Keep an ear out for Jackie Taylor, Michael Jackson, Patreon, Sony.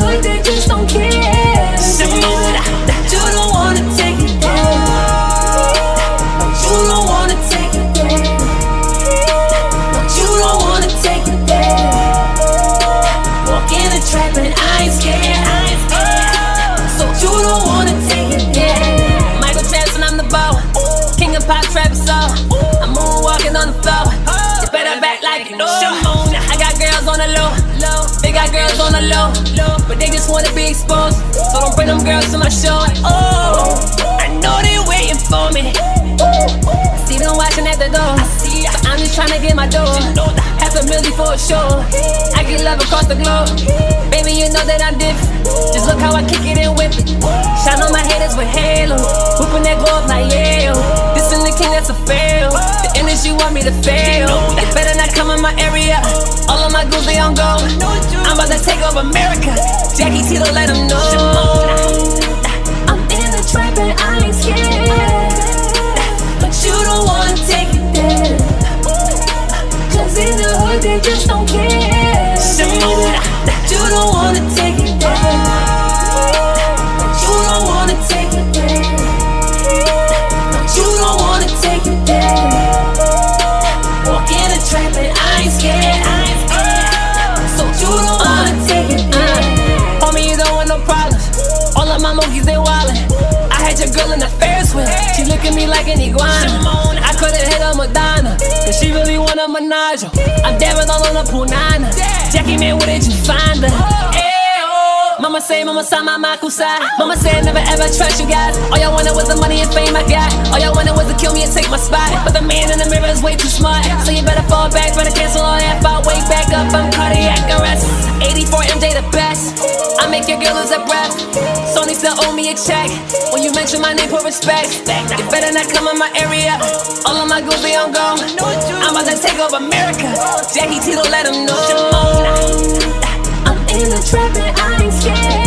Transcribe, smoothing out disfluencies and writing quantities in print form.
neighborhood, they just don't care. You don't wanna take it there. You don't wanna take it there. You don't wanna take it there. Walk in the trap and I ain't scared. So you don't wanna take it there. Michael Jackson, I'm the bow. King of pop, trap, so I'm moonwalking on the floor. You better back like you know. I got girls on the low. They got girls on the low. But they just wanna be exposed. So don't bring them girls to my show. Oh, I know they waiting for me. I see them watching at the door. But I'm just trying to get my door. Half a million for a show. I get love across the globe. Baby, you know that I'm different. Just look how I kick it and whip it. Shine on my haters with halo. Whooping that glove like Yale. This in the king, that's a fail. The energy want me to fail. They better not come in my area. All of my goons, they on go. I'm about to take over America. Jackie Taylor, let them know. I'm in the trap and I ain't scared. But you don't wanna take it there. Cause in the hood, they just don't care. You don't wanna take it there. You don't wanna take it there. You don't wanna take it there. Walk in the trap and I ain't scared. So you don't wanna take it there. Homie, you don't want no problems. All of my monkeys, they wildin'. I had your girl in the Ferris wheel. She look at me like an iguana. I could've hit a Madonna, cause she really want a menage. I'm dabbing all on a punana. Jackie, man, where did you find her? Mama say, mama saw my Michael side. Mama said, never ever trust you guys. All y'all wanted was the money and fame I got. All y'all wanted was to kill me and take my spot. But the man in the mirror is way too smart. So you better fall back, better cancel all that. Fall way back up, I'm cardiac arrest. 84 MJ the best. I make your girl lose her breath. Sony still owe me a check. When you mention my name, put respect. You better not come in my area. All of my goons, they on go. I'm about to take over America. Jackie Taylor, let them know. I'm in the trap and I ain't scared.